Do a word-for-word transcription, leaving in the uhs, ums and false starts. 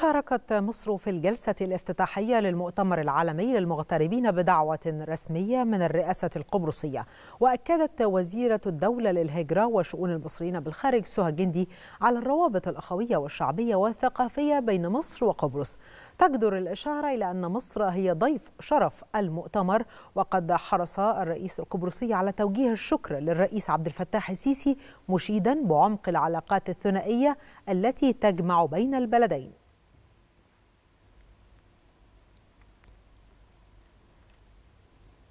شاركت مصر في الجلسة الافتتاحية للمؤتمر العالمي للمغتربين بدعوة رسمية من الرئاسة القبرصية، وأكدت وزيرة الدولة للهجرة وشؤون المصريين بالخارج سهى جندي على الروابط الأخوية والشعبية والثقافية بين مصر وقبرص. تجدر الإشارة إلى أن مصر هي ضيف شرف المؤتمر، وقد حرص الرئيس القبرصي على توجيه الشكر للرئيس عبد الفتاح السيسي، مشيدا بعمق العلاقات الثنائية التي تجمع بين البلدين.